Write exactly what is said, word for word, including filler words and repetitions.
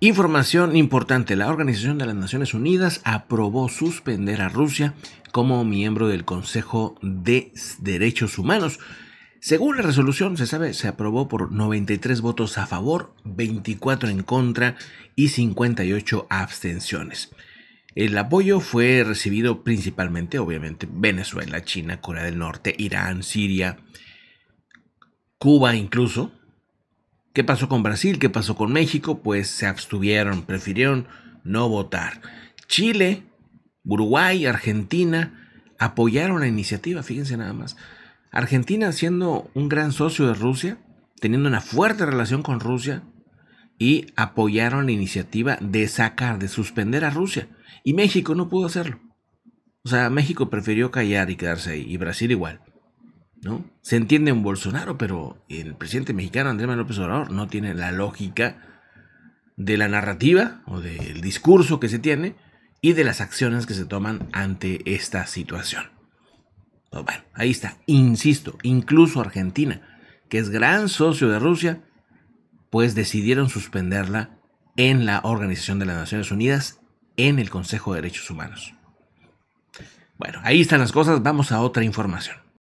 Información importante, la Organización de las Naciones Unidas aprobó suspender a Rusia como miembro del Consejo de Derechos Humanos. Según la resolución, se sabe, se aprobó por noventa y tres votos a favor, veinticuatro en contra y cincuenta y ocho abstenciones. El apoyo fue recibido principalmente, obviamente, Venezuela, China, Corea del Norte, Irán, Siria, Cuba incluso. ¿Qué pasó con Brasil? ¿Qué pasó con México? Pues se abstuvieron, prefirieron no votar. Chile, Uruguay, Argentina apoyaron la iniciativa, fíjense nada más. Argentina siendo un gran socio de Rusia, teniendo una fuerte relación con Rusia, y apoyaron la iniciativa de sacar, de suspender a Rusia. Y México no pudo hacerlo. O sea, México prefirió callar y quedarse ahí, y Brasil igual, ¿no? Se entiende en Bolsonaro, pero el presidente mexicano Andrés Manuel López Obrador no tiene la lógica de la narrativa o del discurso que se tiene y de las acciones que se toman ante esta situación. Pues bueno, ahí está, insisto, incluso Argentina, que es gran socio de Rusia, pues decidieron suspenderla en la Organización de las Naciones Unidas, en el Consejo de Derechos Humanos. Bueno, ahí están las cosas, vamos a otra información.